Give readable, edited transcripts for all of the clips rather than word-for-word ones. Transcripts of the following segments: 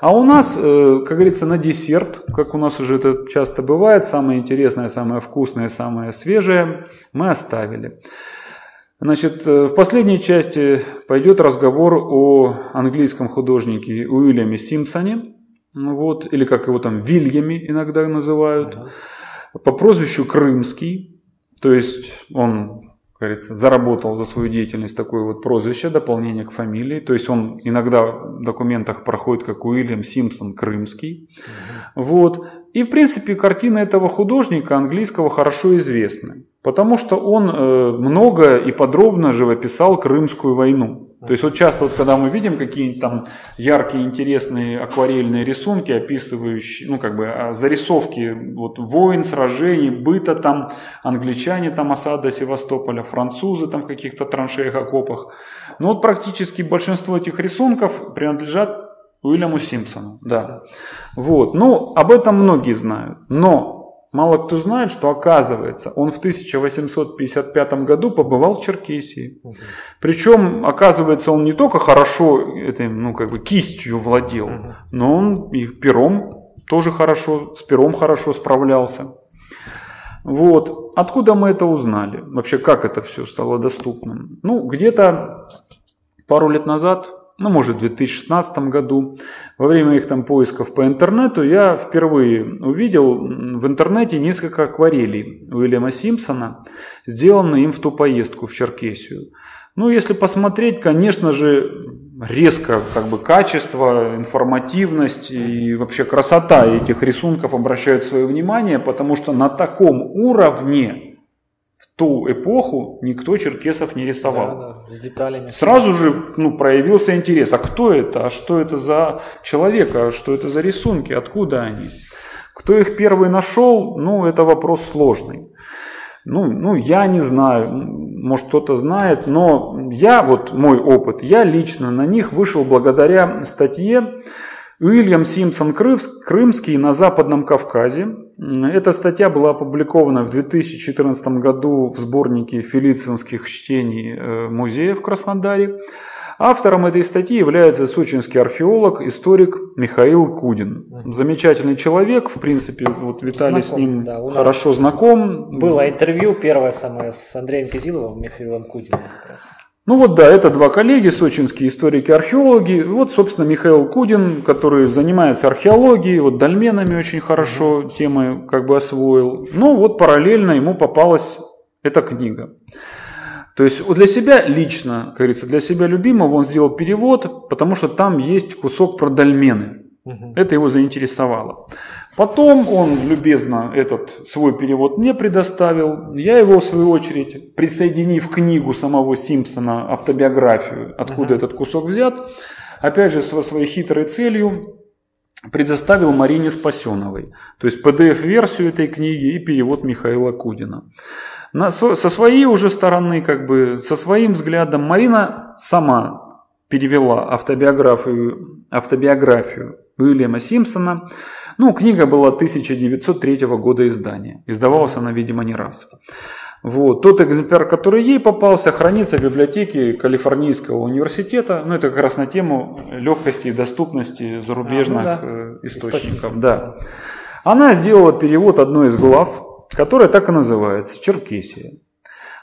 А у нас, как говорится, на десерт, как у нас уже это часто бывает, самое интересное, самое вкусное, самое свежее мы оставили. Значит, в последней части пойдет разговор о английском художнике Уильяме Симпсоне, вот, или как его там Вильяме иногда называют, по прозвищу Крымский, то есть он... говорится, заработал за свою деятельность такое вот прозвище, дополнение к фамилии. То есть он иногда в документах проходит как Уильям Симпсон Крымский. Вот. И в принципе картины этого художника английского хорошо известны, потому что он много и подробно живописал Крымскую войну. То есть вот часто вот, когда мы видим какие-нибудь там яркие, интересные акварельные рисунки, описывающие, ну как бы зарисовки вот, войн, сражений, быта там, англичане там осада Севастополя, французы там в каких-то траншеях, окопах. Но вот практически большинство этих рисунков принадлежат Уильяму Симпсону. Да. Вот. Ну, об этом многие знают, но... мало кто знает, что оказывается, он в 1855 году побывал в Черкесии. Причем, оказывается, он не только хорошо этой, ну, как бы кистью владел, но он и пером тоже хорошо, с пером хорошо справлялся. Вот. Откуда мы это узнали? Вообще, как это все стало доступным? Ну, где-то пару лет назад... ну, может, в 2016 году, во время их там поисков по интернету, я впервые увидел в интернете несколько акварелей Уильяма Симпсона, сделанные им в ту поездку в Черкесию. Ну, если посмотреть, конечно же, резко как бы качество, информативность и вообще красота этих рисунков обращают свое внимание, потому что на таком уровне ту эпоху никто черкесов не рисовал. Да, да, с деталями. Сразу же, ну, проявился интерес. А кто это? А что это за человек? А что это за рисунки? Откуда они? Кто их первый нашел? Ну, это вопрос сложный. Ну, я не знаю. Может, кто-то знает. Но я, вот мой опыт, я лично на них вышел благодаря статье «Уильям Симпсон Крымский на Западном Кавказе». Эта статья была опубликована в 2014 году в сборнике «Филицинских чтений» музея в Краснодаре. Автором этой статьи является сочинский археолог, историк Михаил Кудин. Замечательный человек, в принципе, вот Виталий знаком, с ним да, хорошо знаком. Было интервью, первое самое, с Андреем Казиловым, Михаилом Кудиным как раз. Ну вот да, это два коллеги, сочинские историки-археологи. Вот, собственно, Михаил Кудин, который занимается археологией, вот дольменами очень хорошо темы как бы освоил. Но вот параллельно ему попалась эта книга. То есть вот для себя лично, как говорится, для себя любимого он сделал перевод, потому что там есть кусок про дольмены. Это его заинтересовало. Потом он любезно этот свой перевод мне предоставил. Я его, в свою очередь, присоединив книгу самого Симпсона, автобиографию, откуда этот кусок взят, опять же, со своей хитрой целью, предоставил Марине Спасеновой. То есть PDF-версию этой книги и перевод Михаила Кудина. Со своей уже стороны, как бы, со своим взглядом, Марина сама перевела автобиографию Уильяма Симпсона. Ну, книга была 1903 года издания. Издавалась она, видимо, не раз. Вот. Тот экземпляр, который ей попался, хранится в библиотеке Калифорнийского университета. Ну, это как раз на тему легкости и доступности зарубежных источников. Да. Она сделала перевод одной из глав, которая так и называется «Черкесия».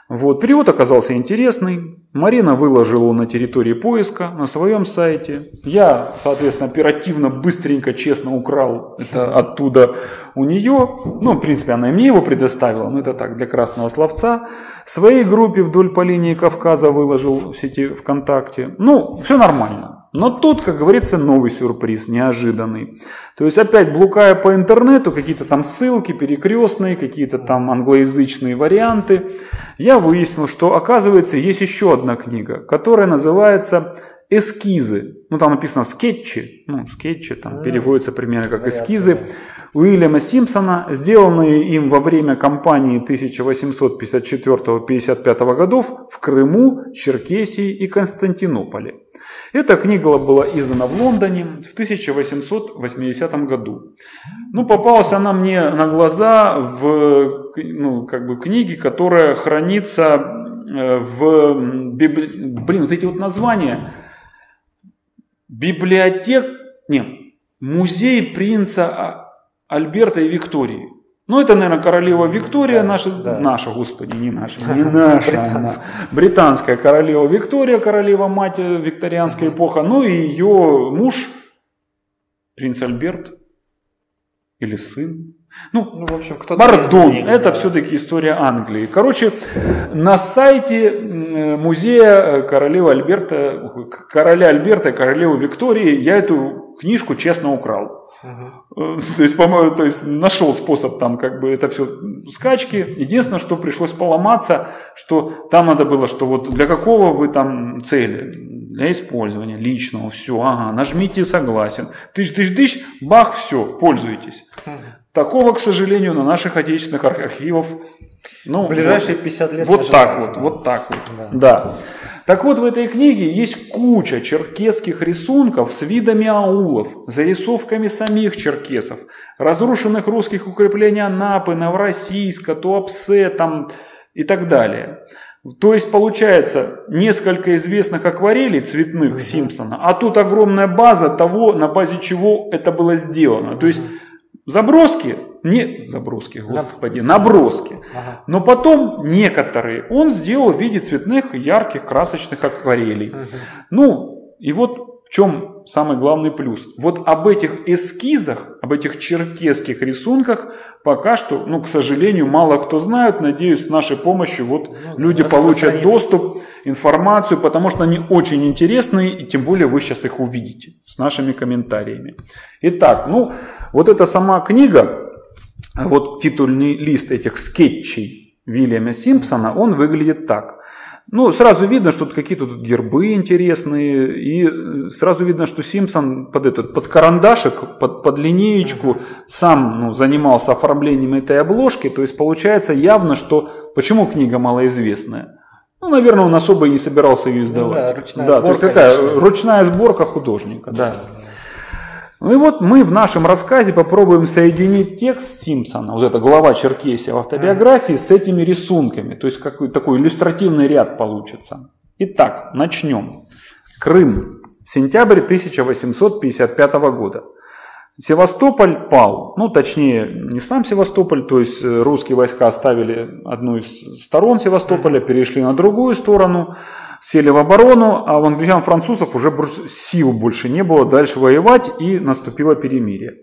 Вот. Перевод оказался интересный. Марина выложила на территории поиска на своем сайте. Я, соответственно, оперативно, быстренько, честно украл это оттуда у нее. Ну, в принципе, она и мне его предоставила, но это так, для красного словца. В своей группе «Вдоль по линии Кавказа» выложил в сети ВКонтакте. Ну, все нормально. Но тут, как говорится, новый сюрприз, неожиданный. То есть опять блукая по интернету, какие-то там ссылки перекрестные, какие-то там англоязычные варианты, я выяснил, что, оказывается, есть еще одна книга, которая называется «Эскизы». Ну, там написано «скетчи». Ну, «скетчи» там переводится примерно как «эскизы» Уильяма Симпсона, сделанные им во время кампании 1854-55 годов в Крыму, Черкесии и Константинополе. Эта книга была издана в Лондоне в 1880 году. Ну, попалась она мне на глаза в, ну, как бы книге, которая хранится в... Блин, вот эти вот названия. Библиотек... Нет. Музей принца Альберта и Виктории. Ну, это, наверное, королева Виктория, наша, господи, не наша, не наша, британская королева Виктория, королева-мать викторианской эпохи, ну и ее муж, принц Альберт, или сын. Ну, в общем, кто-то. Пардон, это все-таки история Англии. Короче, на сайте музея короля Альберта и королевы Виктории я эту книжку честно украл. Угу. То есть нашел способ там, как бы, это все скачки. Единственное, что пришлось поломаться, что там надо было, что вот для какого вы там цели? Для использования личного, все, ага, нажмите согласен. Тыщ-тыщ-тыщ, бах, все, пользуйтесь. Угу. Такого, к сожалению, на наших отечественных архивов, ну, в ближайшие 50 лет. Вот так вот. Да. Так вот, в этой книге есть куча черкесских рисунков с видами аулов, зарисовками самих черкесов, разрушенных русских укреплений Анапы, Новороссийска, Туапсе там, и так далее. То есть, получается, несколько известных акварелей цветных Симпсона, а тут огромная база того, на базе чего это было сделано. То есть, наброски. Ага. Но потом некоторые он сделал в виде цветных, ярких, красочных акварелей. Ага. Ну, и вот в чем самый главный плюс. Вот об этих эскизах, об этих черкесских рисунках пока что, ну, к сожалению, мало кто знает. Надеюсь, с нашей помощью вот люди получат доступ, информацию, потому что они очень интересные, и тем более вы сейчас их увидите с нашими комментариями. Итак, ну, вот эта сама книга, вот титульный лист этих скетчей Уильяма Симпсона, он выглядит так. Ну, сразу видно, что какие-то тут гербы интересные, и сразу видно, что Симпсон под карандашик, под линеечку сам, ну, занимался оформлением этой обложки, то есть получается явно, что... Почему книга малоизвестная? Ну, наверное, он особо и не собирался ее издавать. Ну, да, ручная сборка художника, да. Ну и вот мы в нашем рассказе попробуем соединить текст Симпсона, вот эта глава Черкесия в автобиографии, с этими рисунками. То есть какой такой иллюстративный ряд получится. Итак, начнем. Крым. Сентябрь 1855 года. Севастополь пал. Ну, точнее, не сам Севастополь, то есть русские войска оставили одну из сторон Севастополя, перешли на другую сторону. Сели в оборону, а у англичан и французов уже сил больше не было дальше воевать, и наступило перемирие.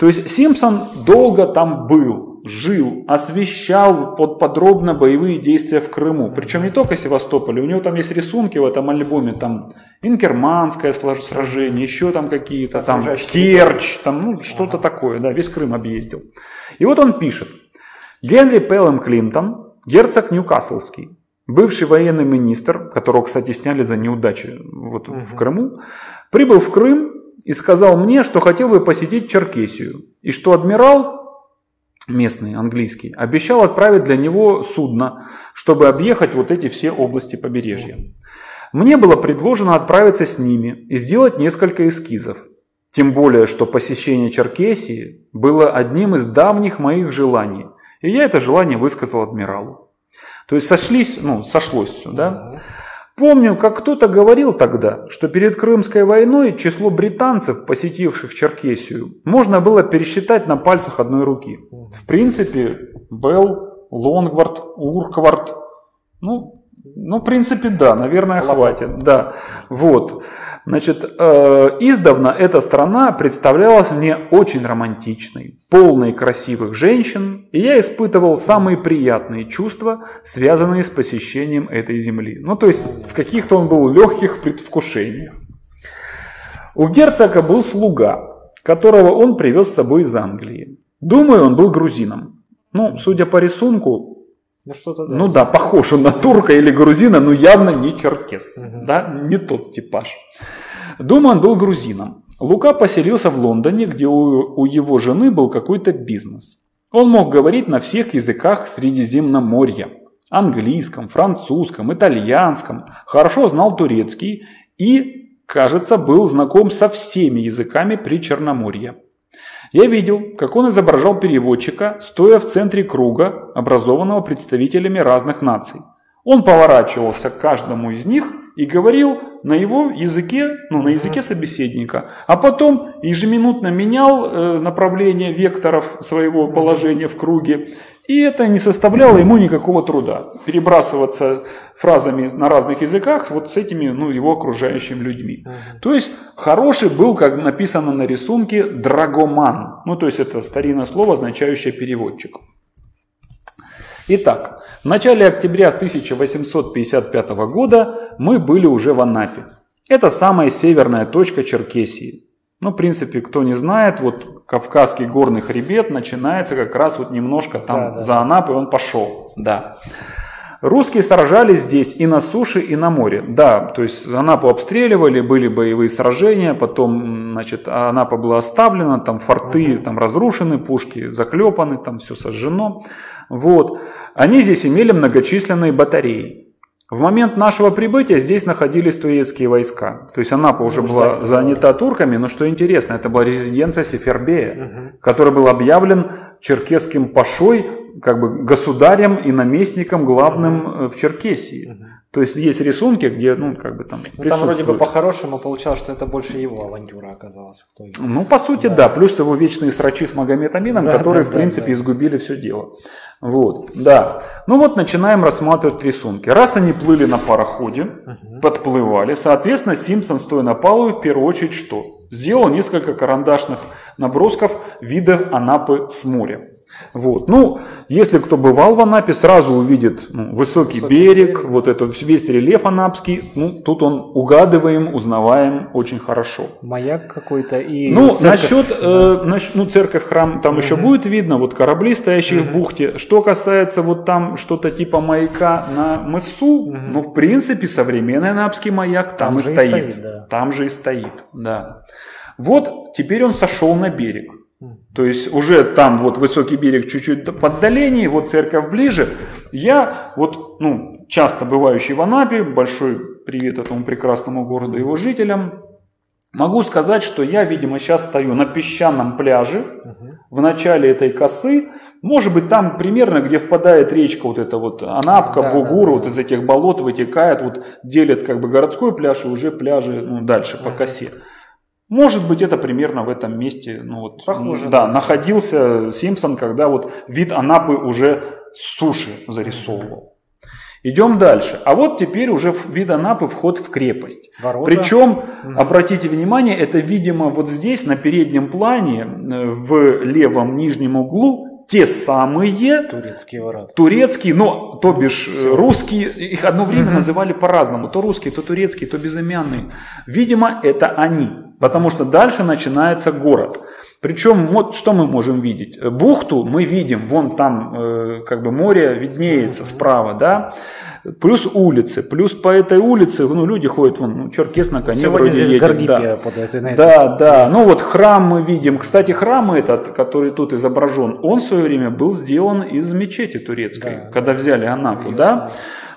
То есть Симпсон долго там был, жил, освещал подробно боевые действия в Крыму. Причем не только Севастополь, у него там есть рисунки в этом альбоме, там Инкерманское сражение, еще там какие-то, там Керчь, там, ну, что-то такое, да, весь Крым объездил. И вот он пишет. Генри П. Клинтон, герцог Ньюкаслский. Бывший военный министр, которого, кстати, сняли за неудачи вот в Крыму, прибыл в Крым и сказал мне, что хотел бы посетить Черкесию. И что адмирал, местный, английский, обещал отправить для него судно, чтобы объехать вот эти все области побережья. Мне было предложено отправиться с ними и сделать несколько эскизов. Тем более, что посещение Черкесии было одним из давних моих желаний. И я это желание высказал адмиралу. То есть сошлось все, да? Помню, как кто-то говорил тогда, что перед Крымской войной число британцев, посетивших Черкесию, можно было пересчитать на пальцах одной руки. В принципе, Белл, Лонгвард, Урквард, ну, в принципе, да, наверное, хватит. Да. Вот. Значит, издавна эта страна представлялась мне очень романтичной, полной красивых женщин, и я испытывал самые приятные чувства, связанные с посещением этой земли. Ну, то есть, в каких-то он был легких предвкушениях. У герцога был слуга, которого он привез с собой из Англии. Думаю, он был грузином. Ну, судя по рисунку, Ну да, похож он на турка или грузина, но явно не черкес, да, не тот типаж. Думаю, он был грузином. Лука поселился в Лондоне, где у его жены был какой-то бизнес. Он мог говорить на всех языках Средиземноморья. Английском, французском, итальянском. Хорошо знал турецкий и, кажется, был знаком со всеми языками Причерноморья. Я видел, как он изображал переводчика, стоя в центре круга, образованного представителями разных наций. Он поворачивался к каждому из них и говорил на его языке, ну, на языке собеседника, а потом ежеминутно менял направление векторов своего положения в круге, и это не составляло ему никакого труда. Перебрасываться фразами на разных языках вот с этими, ну, его окружающими людьми. То есть хороший был, как написано на рисунке, драгоман. Ну, то есть это старинное слово, означающее переводчик. Итак, в начале октября 1855 года мы были уже в Анапе. Это самая северная точка Черкесии. Ну, в принципе, кто не знает, вот Кавказский горный хребет начинается как раз вот немножко там за Анапой он пошел. Да. Русские сражались здесь и на суше, и на море. Да, то есть Анапу обстреливали, были боевые сражения, потом, значит, Анапа была оставлена, там форты там разрушены, пушки заклепаны, там все сожжено. Вот. Они здесь имели многочисленные батареи. В момент нашего прибытия здесь находились турецкие войска. То есть Анапа уже была занята турками, но что интересно, это была резиденция Сифербея, который был объявлен черкесским пашой, как бы государем и наместником главным в Черкесии. То есть есть рисунки, где, ну, как бы там присутствует. Там вроде бы по-хорошему получалось, что это больше его авантюра оказалась. Ну, по сути, да. Плюс его вечные срачи с Магомед Амином, которые, в принципе, изгубили все дело. Вот, да. Ну вот начинаем рассматривать рисунки. Раз они плыли на пароходе, подплывали, соответственно, Симпсон, стоя на палубе, в первую очередь что? Сделал несколько карандашных набросков вида Анапы с моря. Вот. Ну, если кто бывал в Анапе, сразу увидит, ну, высокий берег, вот это весь рельеф анапский. Ну, тут он угадываем, узнаваем очень хорошо. Маяк какой-то и ну, церковь. Насчет, ну, церковь, храм, там еще будет видно, вот корабли, стоящие в бухте. Что касается вот там что-то типа маяка на мысу, ну, в принципе, современный анапский маяк там и стоит. Там же и стоит, да. Вот теперь он сошел на берег. То есть уже там вот высокий берег чуть-чуть в отдалении, вот церковь ближе. Я вот, ну, часто бывающий в Анапе, большой привет этому прекрасному городу и его жителям, могу сказать, что я, видимо, сейчас стою на песчаном пляже в начале этой косы. Может быть, там примерно, где впадает речка, вот эта вот Анапка, Бугур, вот из этих болот вытекает, вот делят как бы городской пляж и уже пляжи, ну, дальше по косе. Может быть, это примерно в этом месте, ну, вот, похоже, да, находился Симпсон, когда вот вид Анапы уже с суши зарисовывал. Идем дальше. А вот теперь уже вид Анапы вход в крепость. Ворота. Причем, обратите внимание, это, видимо, вот здесь на переднем плане, в левом нижнем углу, те самые турецкие ворота. Турецкие, но то бишь русские, их одно время называли по-разному. То русские, то турецкие, то безымянные. Видимо, это они. Потому что дальше начинается город. Причем, вот что мы можем видеть? Бухту мы видим, вон там как бы море виднеется справа, да? Плюс улицы, плюс по этой улице, ну, люди ходят, вон, ну, черкес на коне вроде едет. Да, ну вот храм мы видим. Кстати, храм этот, который тут изображен, он в свое время был сделан из мечети турецкой, когда взяли Анапу, да?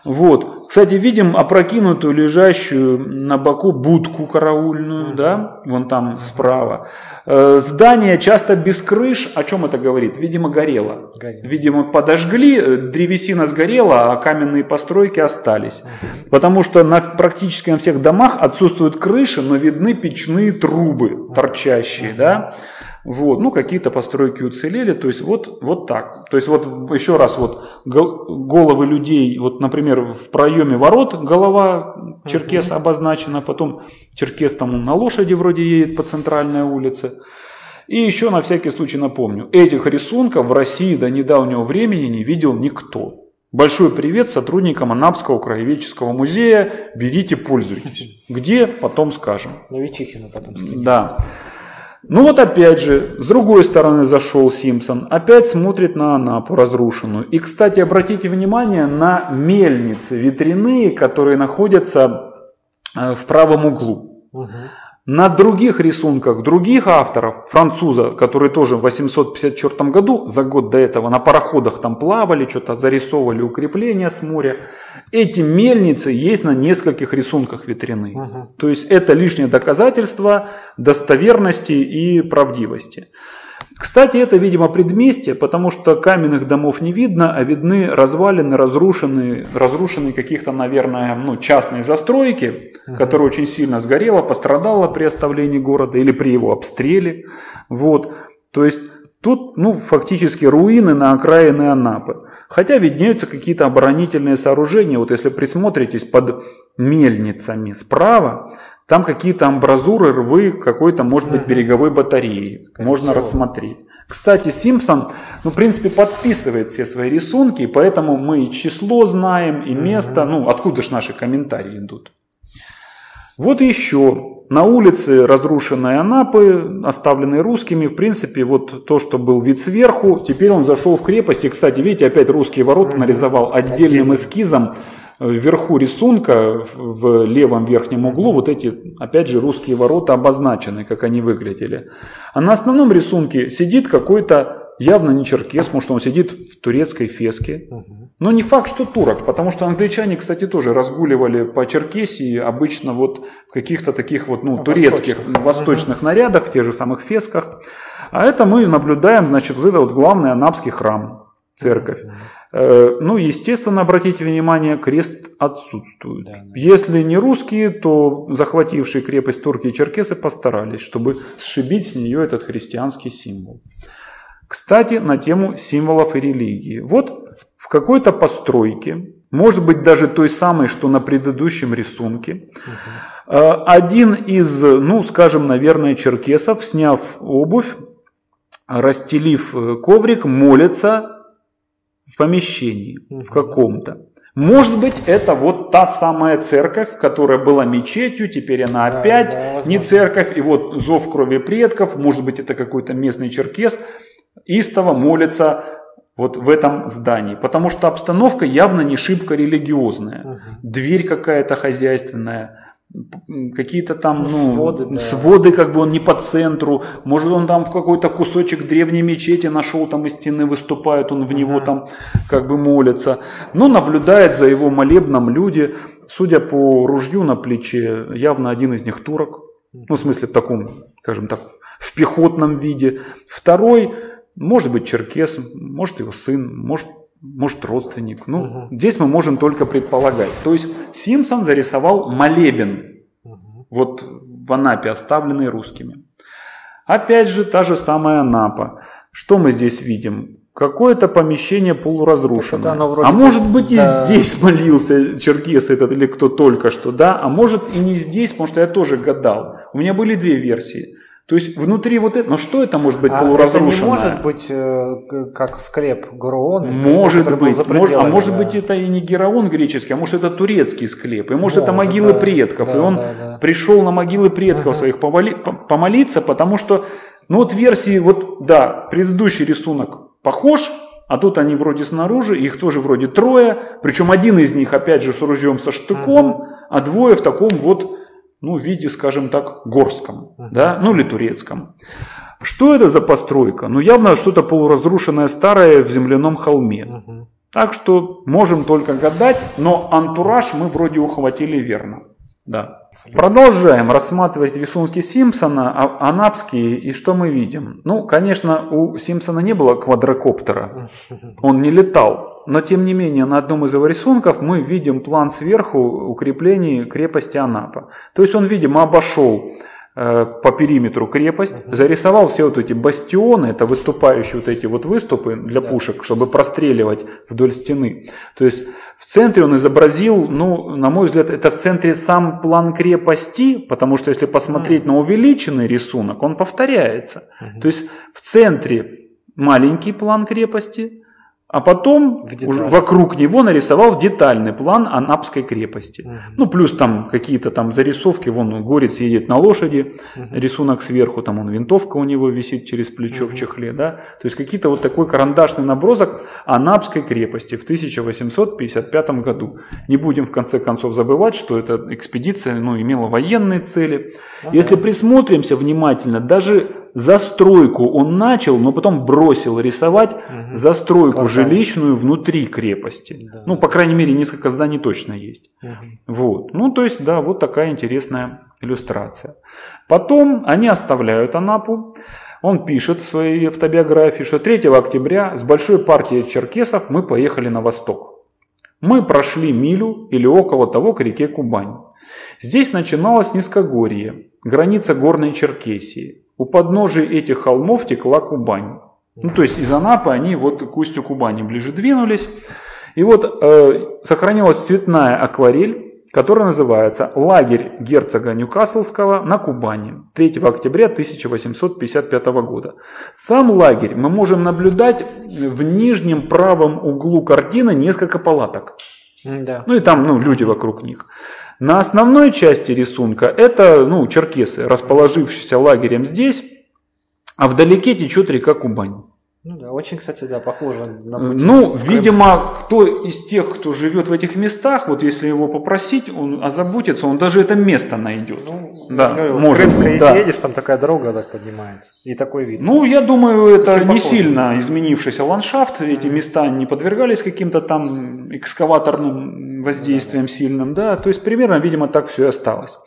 Вот. Кстати, видим опрокинутую, лежащую на боку будку караульную, да, вон там справа. Здание часто без крыш, о чем это говорит? Видимо, горело. Видимо, подожгли, древесина сгорела, а каменные постройки остались. Потому что практически на всех домах отсутствуют крыши, но видны печные трубы торчащие, да. Вот, ну, какие-то постройки уцелели, то есть вот, вот так. То есть вот еще раз, вот головы людей, вот, например, в проеме ворот голова черкеса обозначена, потом черкес там на лошади вроде едет по центральной улице. И еще на всякий случай напомню, этих рисунков в России до недавнего времени не видел никто. Большой привет сотрудникам Анапского краеведческого музея, берите, пользуйтесь. Где, потом скажем. Новичихину потом скажем. Да. Ну вот опять же, с другой стороны зашел Симпсон, опять смотрит на Анапу разрушенную. И, кстати, обратите внимание на мельницы ветряные, которые находятся в правом углу. На других рисунках других авторов, француза, которые тоже в 1854 году, за год до этого, на пароходах там плавали, что-то зарисовывали укрепления с моря. Эти мельницы есть на нескольких рисунках ветряные. То есть это лишнее доказательство достоверности и правдивости. Кстати, это, видимо, предместье, потому что каменных домов не видно, а видны развалины, разрушенные каких-то, наверное, частные застройки, которая очень сильно сгорела, пострадала при оставлении города или при его обстреле. Вот. То есть тут фактически руины на окраине Анапы. Хотя виднеются какие-то оборонительные сооружения. Вот если присмотритесь под мельницами справа, там какие-то амбразуры, рвы какой-то, может быть, береговой батареи. Можно рассмотреть. Кстати, Симпсон, в принципе, подписывает все свои рисунки, и поэтому мы и число знаем, и место. Откуда же наши комментарии идут? Вот еще. На улице разрушенной Анапы, оставленной русскими, в принципе, вот то, что был вид сверху, теперь он зашел в крепость. И, кстати, видите, опять русские ворота нарисовал отдельным эскизом. Вверху рисунка, в левом верхнем углу, вот эти, опять же, русские ворота обозначены, как они выглядели. А на основном рисунке сидит какой-то, явно не черкес, потому что он сидит в турецкой феске. Но не факт, что турок, потому что англичане, кстати, тоже разгуливали по Черкесии, обычно вот в каких-то таких вот, турецких, восточных нарядах, в тех же самых фесках. А это мы наблюдаем, значит, вот это вот главный анапский храм. Церковь. Естественно, обратите внимание, крест отсутствует. Если не русские, то захватившие крепость турки и черкесы постарались, чтобы сшибить с нее этот христианский символ. Кстати, на тему символов и религии. Вот в какой-то постройке, может быть, даже той самой, что на предыдущем рисунке, один из, наверное, черкесов, сняв обувь, расстелив коврик, молится в помещении, в каком-то. Может быть, это вот та самая церковь, которая была мечетью, теперь она опять не церковь. И вот зов крови предков, может быть, это какой-то местный черкес, истово молится вот в этом здании. Потому что обстановка явно не шибко религиозная. Дверь какая-то хозяйственная. Какие-то там своды, как бы он не по центру. Может, он там в какой-то кусочек древней мечети нашел, там из стены выступают, он в него там как бы молится. Но наблюдает за его молебном люди. Судя по ружью на плече, явно один из них турок. В смысле в таком, скажем так, в пехотном виде. Второй, может быть, черкес, может, его сын, может, родственник. Здесь мы можем только предполагать. То есть Симпсон зарисовал молебен, вот в Анапе, оставленный русскими. Опять же, та же самая Анапа. Что мы здесь видим? Какое-то помещение полуразрушенное. А может быть, и здесь молился черкес этот или кто только что, да? А может, и не здесь, потому что я тоже гадал. У меня были две версии. То есть внутри вот это, что это может быть полуразрушенное? Это не может быть как склеп Гераон? Может быть, может быть, это и не Гераон греческий, а может, это турецкий склеп, и может, это могилы предков, и он пришел на могилы предков своих помолиться, потому что, версии, предыдущий рисунок похож, а тут они вроде снаружи, их тоже вроде трое, причем один из них, опять же, с ружьем со штыком, а двое в таком вот, в виде, скажем так, горском, или турецком. Что это за постройка? Явно что-то полуразрушенное старое в земляном холме. Так что можем только гадать, но антураж мы вроде ухватили верно. Да. Продолжаем рассматривать рисунки Симпсона, анапские, и что мы видим? Конечно, у Симпсона не было квадрокоптера, он не летал, но тем не менее на одном из его рисунков мы видим план сверху укреплений крепости Анапа. То есть он, видимо, обошел по периметру крепость, зарисовал все вот эти бастионы, это выступающие вот эти вот выступы для пушек, чтобы простреливать вдоль стены. То есть в центре он изобразил, на мой взгляд, это в центре сам план крепости, потому что если посмотреть на увеличенный рисунок, он повторяется. То есть в центре маленький план крепости, а потом вокруг него нарисовал детальный план Анапской крепости. Плюс там какие-то там зарисовки. Вон горец едет на лошади, рисунок сверху, там он винтовка у него висит через плечо в чехле. Да? То есть какие-то вот такой карандашный набросок Анапской крепости в 1855 году. Не будем в конце концов забывать, что эта экспедиция имела военные цели. Если присмотримся внимательно, даже застройку он начал, но потом бросил рисовать застройку жилищную внутри крепости. Да. По крайней мере, несколько зданий точно есть. Вот. То есть, да, вот такая интересная иллюстрация. Потом они оставляют Анапу. Он пишет в своей автобиографии, что 3 октября с большой партией черкесов мы поехали на восток. Мы прошли милю или около того к реке Кубань. Здесь начиналось низкогорье, граница горной Черкесии. У подножия этих холмов текла Кубань. Ну, то есть из Анапы они вот к устью Кубани ближе двинулись. И вот сохранилась цветная акварель, которая называется «Лагерь герцога Ньюкаслского на Кубани» 3 октября 1855 года. Сам лагерь мы можем наблюдать в нижнем правом углу картины несколько палаток. Да. Ну и там люди вокруг них. На основной части рисунка это черкесы, расположившиеся лагерем здесь, а вдалеке течет река Кубань. Ну да, очень, кстати, да, похоже на пути. Ну, видимо, кто из тех, кто живет в этих местах, вот если его попросить, он озаботится, он даже это место найдет. Ну, да, Крымская, да. Едешь, там такая дорога так поднимается, и такой вид. Ну, я думаю, это очень не похоже. Сильно изменившийся ландшафт, эти места не подвергались каким-то там экскаваторным воздействиям сильным, да, то есть примерно, видимо, так все и осталось.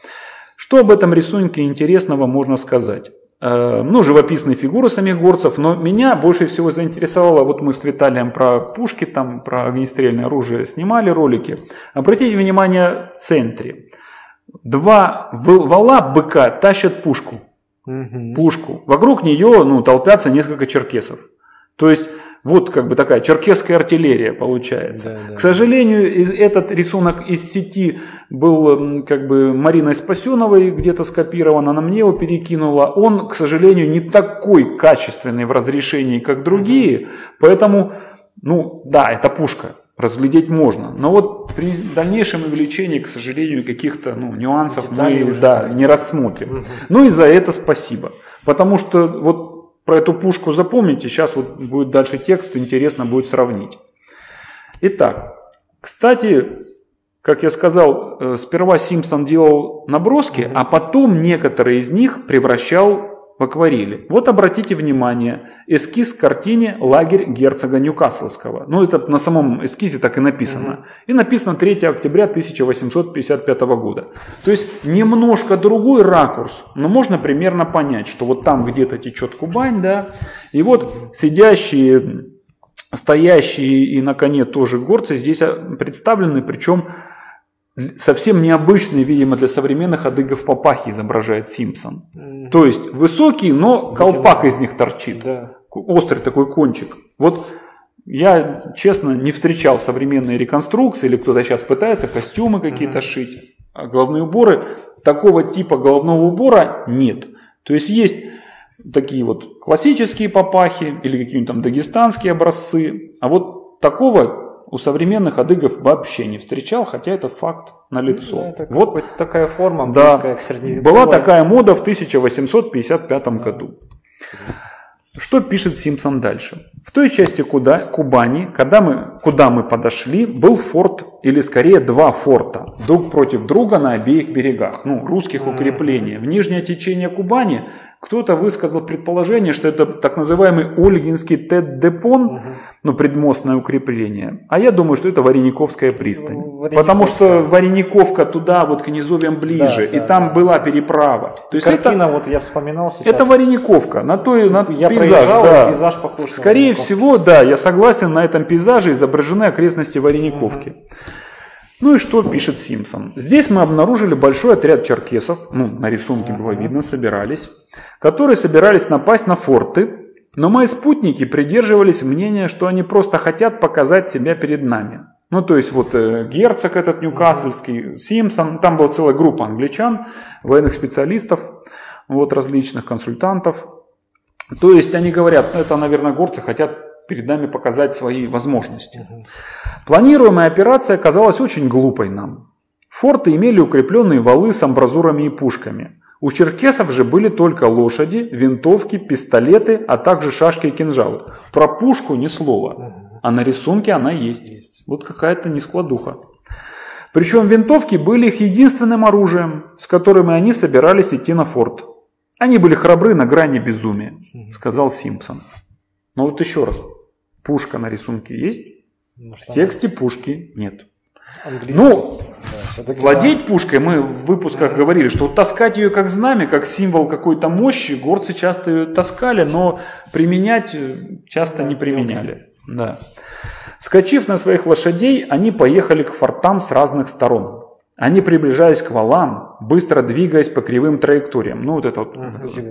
Что об этом рисунке интересного можно сказать? Ну, живописные фигуры самих горцев, но меня больше всего заинтересовало, вот мы с Виталием про пушки, там, про огнестрельное оружие снимали ролики. Обратите внимание, в центре 2 вала быка тащат пушку. Пушку. Вокруг нее, толпятся несколько черкесов. То есть, вот как бы такая черкесская артиллерия получается. Да, да. К сожалению, этот рисунок из сети был как бы Мариной Спасеновой где-то скопирован, она мне его перекинула. Он, к сожалению, не такой качественный в разрешении, как другие. Поэтому, это пушка, разглядеть можно. Но вот при дальнейшем увеличении, к сожалению, каких-то нюансов мы не рассмотрим. Ну и за это спасибо. Потому что вот про эту пушку запомните, сейчас вот будет дальше текст, интересно будет сравнить. Итак, кстати, как я сказал, сперва Симпсон делал наброски, а потом некоторые из них превращал в акварели. Вот обратите внимание, эскиз к картине «Лагерь герцога Ньюкаслского». Ну, это на самом эскизе так и написано. И написано 3 октября 1855 года. То есть немножко другой ракурс, но можно примерно понять, что вот там где-то течет Кубань, да. И вот сидящие, стоящие и на коне тоже горцы здесь представлены, причем совсем необычные, видимо, для современных адыгов папахи изображает Симпсон. То есть высокий, но колпак из них торчит. Да. Острый такой кончик. Вот я, честно, не встречал современные реконструкции, или кто-то сейчас пытается костюмы какие-то шить, а головные уборы. Такого типа головного убора нет. То есть такие вот классические папахи, или какие-нибудь там дагестанские образцы, а вот такого у современных адыгов вообще не встречал, хотя это факт налицо. Да, это вот такая форма, да, к средневековой. Была такая мода в 1855 году. Что пишет Симпсон дальше? В той части Кубани, куда мы подошли, был форт, или скорее 2 форта, друг против друга на обеих берегах, русских укреплений. В нижнее течение Кубани кто-то высказал предположение, что это так называемый Ольгинский тет-депон, предмостное укрепление. А я думаю, что это Варениковская пристань. Потому что Варениковка туда, вот к низовьям ближе, да, и там была переправа. То есть картина, это, вот я вспоминал сейчас. Это Варениковка, я проезжал, да. Пейзаж похож. Скорее всего, да, я согласен, на этом пейзаже изображены окрестности Варениковки. Ну и что пишет Симпсон? Здесь мы обнаружили большой отряд черкесов, на рисунке было видно, которые собирались напасть на форты, но мои спутники придерживались мнения, что они просто хотят показать себя перед нами. Ну то есть вот герцог этот Ньюкаслский, Симпсон, там была целая группа англичан, военных специалистов, различных консультантов. То есть они говорят, это, наверное, горцы хотят перед нами показать свои возможности. Планируемая операция оказалась очень глупой нам. Форты имели укрепленные валы с амбразурами и пушками. У черкесов же были только лошади, винтовки, пистолеты, а также шашки и кинжалы. Про пушку ни слова, а на рисунке она есть. Вот какая-то нескладуха. Причем винтовки были их единственным оружием, с которым они собирались идти на форт. Они были храбры на грани безумия, сказал Симпсон. Но вот еще раз. Пушка на рисунке есть, в тексте пушки нет. Английский. Все-таки владеть пушкой, мы в выпусках говорили, что вот таскать ее как знамя, как символ какой-то мощи, горцы часто ее таскали, но применять часто не применяли. Да. Вскочив на своих лошадей, они поехали к фортам с разных сторон. Они приближались к валам, быстро двигаясь по кривым траекториям. Ну, вот это вот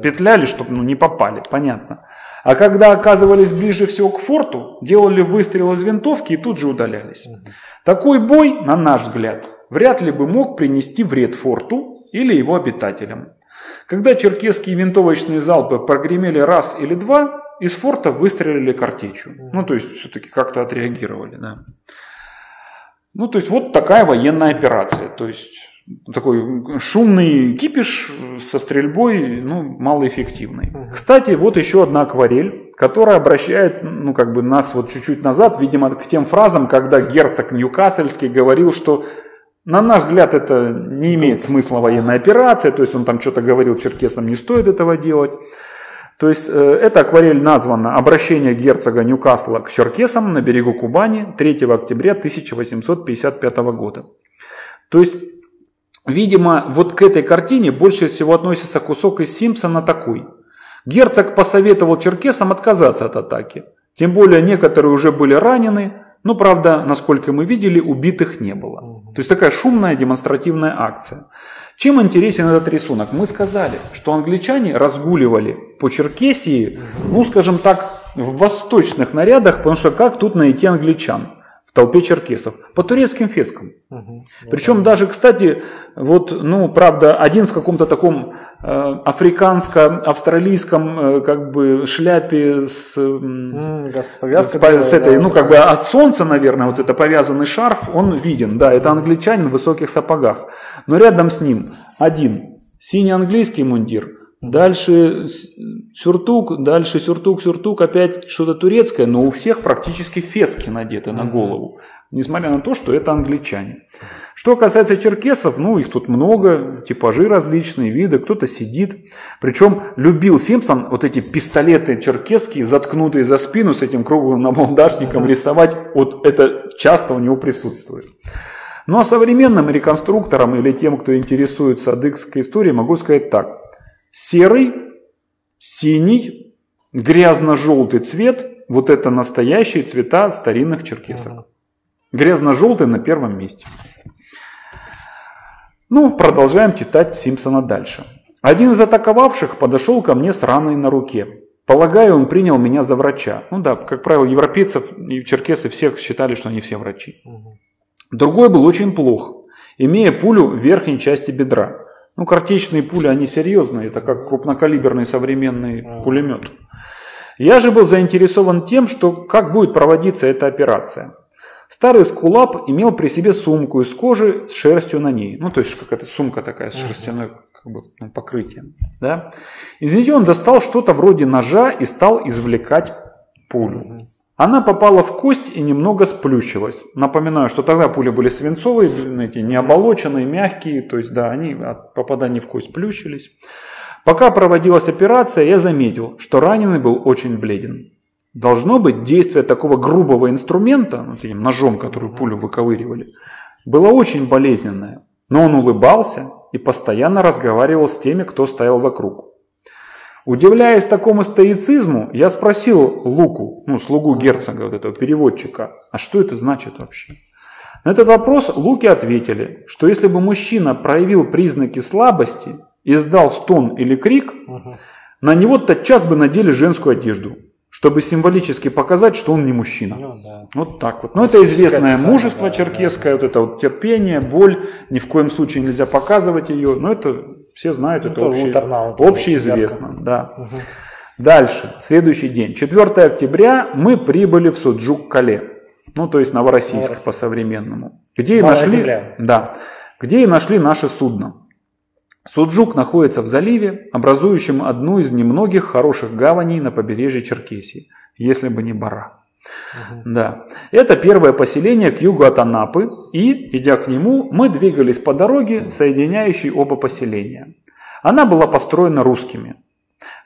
петляли, чтобы не попали, понятно. А когда оказывались ближе всего к форту, делали выстрел из винтовки и тут же удалялись. Такой бой, на наш взгляд, вряд ли бы мог принести вред форту или его обитателям. Когда черкесские винтовочные залпы прогремели раз или два, из форта выстрелили картечью. Ну, то есть, все-таки как-то отреагировали. Да. Ну, то есть, вот такая военная операция. То есть, такой шумный кипиш со стрельбой, ну, малоэффективный. Кстати, вот еще одна акварель, которая обращает, ну, как бы нас вот чуть-чуть назад, видимо, к тем фразам, когда герцог Ньюкаслский говорил, что, на наш взгляд, это не имеет смысла военная операция. То есть, он там что-то говорил черкесам, не стоит этого делать. То есть, эта акварель названа «Обращение герцога Ньюкасла к черкесам на берегу Кубани 3 октября 1855 года». То есть, видимо, вот к этой картине больше всего относится кусок из Симпсона такой. Герцог посоветовал черкесам отказаться от атаки. Тем более, некоторые уже были ранены, но, правда, насколько мы видели, убитых не было. То есть, такая шумная демонстративная акция. Чем интересен этот рисунок? Мы сказали, что англичане разгуливали по Черкесии, ну, скажем так, в восточных нарядах, потому что как тут найти англичан в толпе черкесов? По турецким фескам. Причем даже, кстати, вот, ну, правда, один в каком-то таком африканско-австралийском как бы шляпе с этой, да, ну, как бы от солнца, наверное, вот это повязанный шарф, он виден, да, это англичанин в высоких сапогах. Но рядом с ним один синий английский мундир, дальше сюртук, дальше сюртук, опять что-то турецкое, но у всех практически фески надеты на голову, несмотря на то, что это англичане. Что касается черкесов, ну их тут много, типажи различные, виды, кто-то сидит. Причем любил Симпсон вот эти пистолеты черкесские, заткнутые за спину с этим круглым набалдашником рисовать, вот это часто у него присутствует. Ну а современным реконструкторам или тем, кто интересуется адыгской историей, могу сказать так. Серый, синий, грязно-желтый цвет – вот это настоящие цвета старинных черкесок. Грязно-желтый на первом месте. Ну, продолжаем читать Симпсона дальше. Один из атаковавших подошел ко мне с раной на руке. Полагаю, он принял меня за врача. Ну да, как правило, европейцев и черкесы всех считали, что они все врачи. Другой был очень плох, имея пулю в верхней части бедра. Ну, картечные пули, они серьезные, это как крупнокалиберный современный пулемет. Я же был заинтересован тем, что как будет проводиться эта операция. Старый скулап имел при себе сумку из кожи с шерстью на ней. Ну, то есть, какая-то сумка такая с шерстяной как бы, покрытием. Да? Из нее он достал что-то вроде ножа и стал извлекать пулю. Она попала в кость и немного сплющилась. Напоминаю, что тогда пули были свинцовые, не оболоченные, мягкие. То есть, да, они от попадания в кость плющились. Пока проводилась операция, я заметил, что раненый был очень бледен. Должно быть, действие такого грубого инструмента, вот этим ножом, который пулю выковыривали, было очень болезненное. Но он улыбался и постоянно разговаривал с теми, кто стоял вокруг. Удивляясь такому стоицизму, я спросил Луку, ну, слугу герцога, вот этого переводчика, а что это значит вообще? На этот вопрос Луки ответили, что если бы мужчина проявил признаки слабости, издал стон или крик, на него тотчас бы надели женскую одежду, чтобы символически показать, что он не мужчина. Ну, да. Вот так вот. Но это известное мужество черкесское, вот это вот терпение, боль, ни в коем случае нельзя показывать ее, но это... Все знают, ну, это общеизвестно. Да. Дальше, следующий день. 4 октября мы прибыли в Суджук-Кале, ну то есть Новороссийск по-современному, где и нашли наше судно. Суджук находится в заливе, образующем одну из немногих хороших гаваней на побережье Черкесии, если бы не Бара. Да. Это первое поселение к югу от Анапы, и, идя к нему, мы двигались по дороге, соединяющей оба поселения. Она была построена русскими.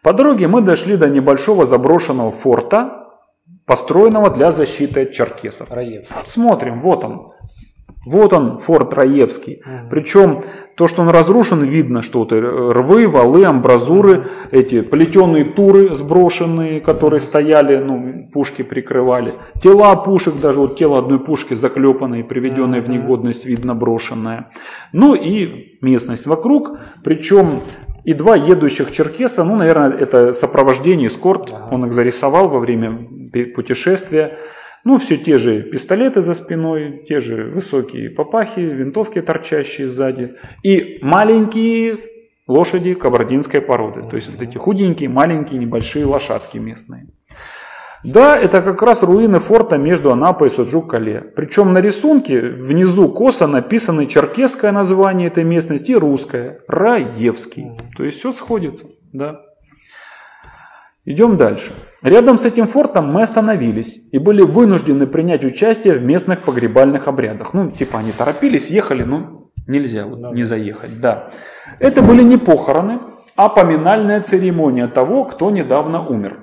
По дороге мы дошли до небольшого заброшенного форта, построенного для защиты от черкесов. Раевский. Смотрим, вот он. Вот он, форт Раевский. Причем то, что он разрушен, видно что-то. Рвы, валы, амбразуры, эти плетеные туры сброшенные, которые стояли, ну, пушки прикрывали. Тела пушек, даже вот тело одной пушки заклепанное, приведенное в негодность, видно брошенное. Ну и местность вокруг, причем... И два едущих черкеса, ну, наверное, это сопровождение, эскорт, он их зарисовал во время путешествия. Ну, все те же пистолеты за спиной, те же высокие папахи, винтовки торчащие сзади. И маленькие лошади кабардинской породы, то есть вот эти худенькие, маленькие, небольшие лошадки местные. Да, это как раз руины форта между Анапой и Суджук-Кале. Причем на рисунке внизу косо написано черкесское название этой местности и русское. Раевский. То есть все сходится. Да. Идем дальше. Рядом с этим фортом мы остановились и были вынуждены принять участие в местных погребальных обрядах. Ну, типа они торопились, ехали, но нельзя вот, не заехать. Да. Это были не похороны, а поминальная церемония того, кто недавно умер.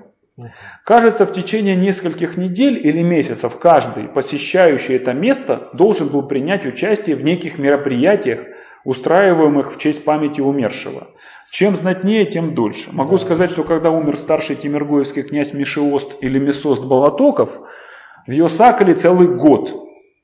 Кажется, в течение нескольких недель или месяцев каждый, посещающий это место, должен был принять участие в неких мероприятиях, устраиваемых в честь памяти умершего. Чем знатнее, тем дольше. Могу сказать, что когда умер старший темиргоевский князь Мишиост или Мишиост Болотоков, в Йосакале целый год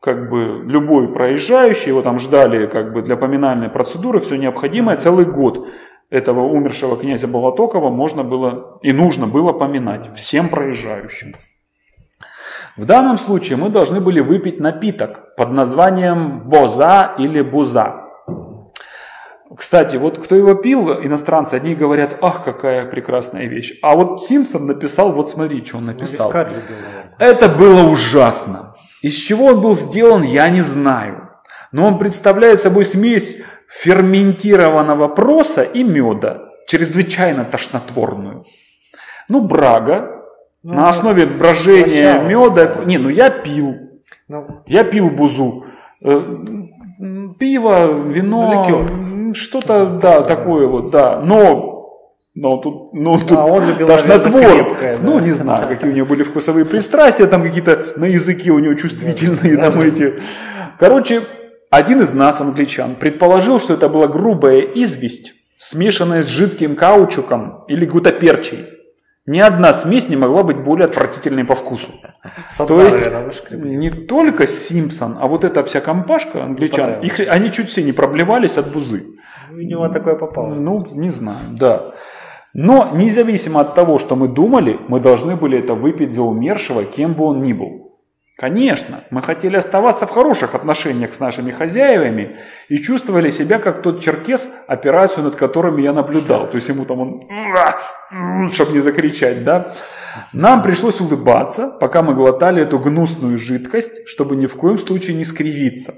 как бы любой проезжающий, его там ждали как бы для поминальной процедуры, все необходимое, целый год. Этого умершего князя Болотокова можно было и нужно было поминать всем проезжающим. В данном случае мы должны были выпить напиток под названием боза или буза. Кстати, вот кто его пил, иностранцы, одни говорят, ах, какая прекрасная вещь. А вот Симпсон написал, вот смотри, что он написал. Это было ужасно. Из чего он был сделан, я не знаю. Но он представляет собой смесь ферментированного проса и меда, чрезвычайно тошнотворную. Ну, брага, ну, на основе брожения меда. Не, ну я пил. Ну, я пил бузу. Пиво, вино, что-то, да, такое вот, да. Но тут, ну, тут тошнотвор, ну не знаю, какие у него были вкусовые пристрастия, там какие-то на языке у него чувствительные, там эти. Короче, один из нас, англичан, предположил, что это была грубая известь, смешанная с жидким каучуком или гутаперчей. Ни одна смесь не могла быть более отвратительной по вкусу. То есть не только Симпсон, а вот эта вся компашка англичан, они чуть все не проблевались от бузы. У него такое попало. Ну, не знаю, да. Но независимо от того, что мы думали, мы должны были это выпить за умершего, кем бы он ни был. Конечно, мы хотели оставаться в хороших отношениях с нашими хозяевами и чувствовали себя как тот черкес, операцию над которым я наблюдал. То есть ему там он, чтобы не закричать, да. Нам пришлось улыбаться, пока мы глотали эту гнусную жидкость, чтобы ни в коем случае не скривиться.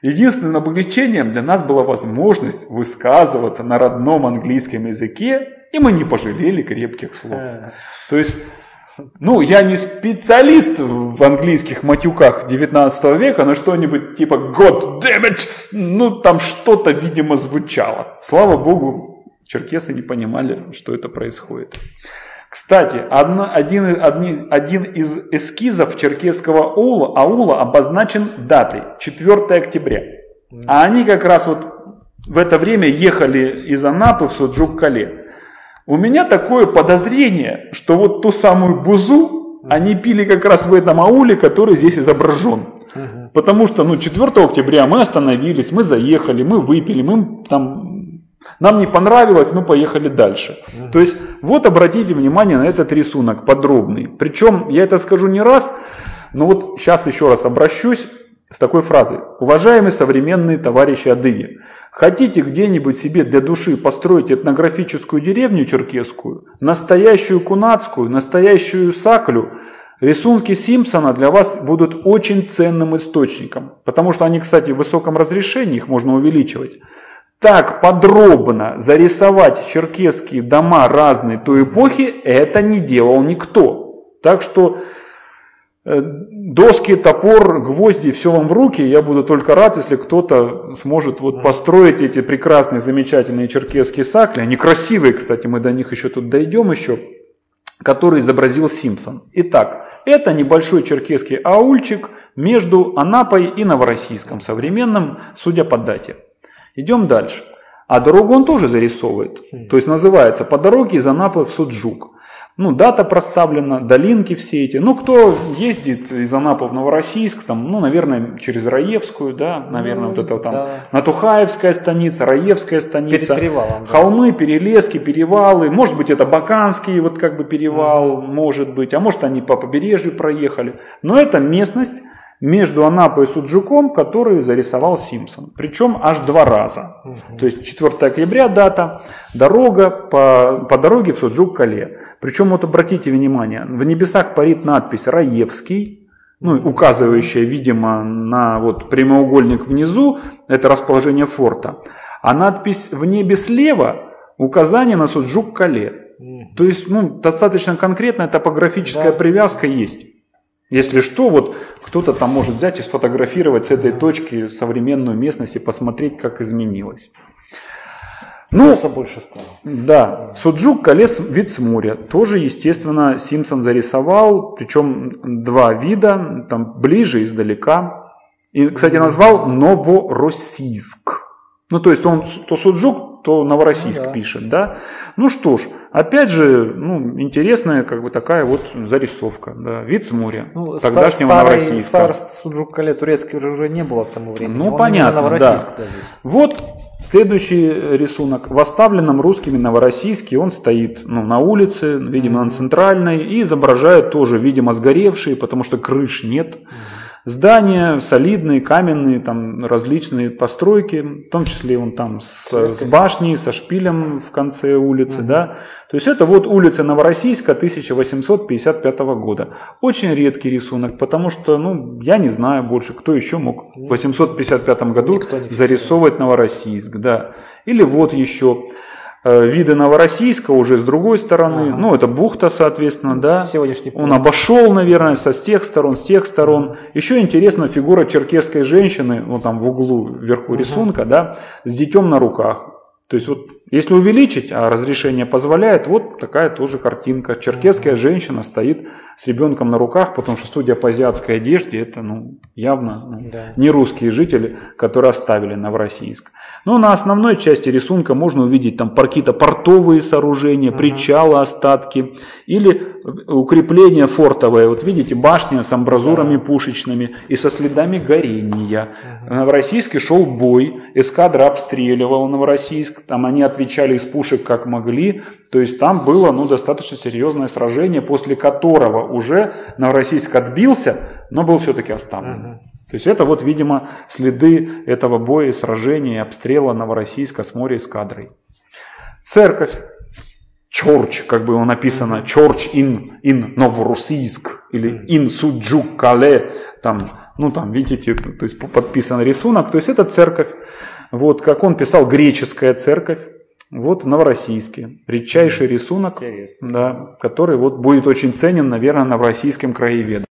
Единственным облегчением для нас была возможность высказываться на родном английском языке, и мы не пожалели крепких слов. То есть... Ну, я не специалист в английских матюках 19 века, но что-нибудь типа «God damn it!» Ну, там что-то, видимо, звучало. Слава богу, черкесы не понимали, что это происходит. Кстати, один из эскизов черкесского аула обозначен датой 4 октября. А они как раз вот в это время ехали из Анапы в Суджук-Кале. У меня такое подозрение, что вот ту самую бузу они пили как раз в этом ауле, который здесь изображен. Потому что, ну, 4 октября мы остановились, мы заехали, мы выпили, мы там... нам не понравилось, мы поехали дальше. То есть, вот обратите внимание на этот рисунок подробный. Причем, я это скажу не раз, но вот сейчас еще раз обращусь с такой фразой. Уважаемые современные товарищи адыги, хотите где-нибудь себе для души построить этнографическую деревню черкесскую, настоящую кунацкую, настоящую саклю, рисунки Симпсона для вас будут очень ценным источником. Потому что они, кстати, в высоком разрешении, их можно увеличивать. Так подробно зарисовать черкесские дома разной той эпохи, это не делал никто. Так что... доски, топор, гвозди, все вам в руки. Я буду только рад, если кто-то сможет вот построить эти прекрасные, замечательные черкесские сакли. Они красивые, кстати, мы до них еще тут дойдем еще, которые изобразил Симпсон. Итак, это небольшой черкесский аульчик между Анапой и Новороссийском современным, судя по дате. Идем дальше. А дорогу он тоже зарисовывает. То есть называется «По дороге из Анапы в Суджук». Ну, дата проставлена, долинки все эти. Ну, кто ездит из Анапы в Новороссийск, там, ну, наверное, через Раевскую, да, наверное, вот это там, да. Натухаевская станица, Раевская станица. Перед перевалом. Да. Холмы, перелески, перевалы. Может быть, это Баканский вот как бы перевал, может быть. А может, они по побережью проехали. Но это местность между Анапой и Суджуком, которую зарисовал Симпсон. Причем аж два раза. То есть 4 октября дата, дорога по дороге в Суджук-Кале. Причем вот обратите внимание, в небесах парит надпись «Раевский», ну, указывающая, видимо, на вот прямоугольник внизу, это расположение форта. А надпись в небе слева – указание на Суджук-Кале. То есть, ну, достаточно конкретная топографическая привязка есть. Если что, вот кто-то там может взять и сфотографировать с этой точки современную местность и посмотреть, как изменилось. Ну, больше стало. Да, Суджук-Кале вид с моря. Тоже, естественно, Симпсон зарисовал, причем два вида, там ближе, издалека. И, кстати, назвал Новороссийск. Ну, то есть он то Суджук, то Новороссийск пишет, да. Ну что ж, опять же, ну, интересная, как бы такая вот зарисовка, да, вид с моря. Ну, тогдашнего Новороссийска. Царств Суджук-Кале турецкий уже не было к тому времени. Ну, он понятно, да. Вот следующий рисунок. Восставленном русскими Новороссийске он стоит, ну, на улице, видимо, на центральной, и изображает тоже, видимо, сгоревшие, потому что крыш нет. Здания солидные, каменные, там различные постройки, в том числе он там с башней, со шпилем в конце улицы, да. То есть это вот улица Новороссийска 1855 года. Очень редкий рисунок, потому что, ну, я не знаю больше, кто еще мог в 1855 году зарисовывать Новороссийск, да. Или вот еще виды Новороссийска уже с другой стороны, ну, это бухта, соответственно, да. Он обошел, наверное, с тех сторон, с тех сторон. Еще интересна фигура черкесской женщины, вот там в углу вверху рисунка, да, с детем на руках. То есть вот, если увеличить, а разрешение позволяет, вот такая тоже картинка. Черкесская женщина стоит с ребенком на руках, потому что, судя по азиатской одежде, это, ну, явно не русские жители, которые оставили Новороссийск. Но на основной части рисунка можно увидеть там какие-то портовые сооружения, причалы, остатки или укрепление фортовое. Вот видите, башня с амбразурами пушечными и со следами горения. В Новороссийске шел бой, эскадра обстреливала Новороссийск, там они отвечали из пушек как могли. То есть там было, ну, достаточно серьезное сражение, после которого уже Новороссийск отбился, но был все-таки оставлен. То есть это вот, видимо, следы этого боя, сражения и обстрела Новороссийска с моря эскадрой. Церковь. Church, как бы его написано. Church in Новороссийск. Или in Суджук-Кале. Там, ну, там, видите, то есть подписан рисунок. То есть это церковь. Вот, как он писал, греческая церковь. Вот в Новороссийске. Редчайший рисунок, да, который вот будет очень ценен, наверное, новороссийским краеведом.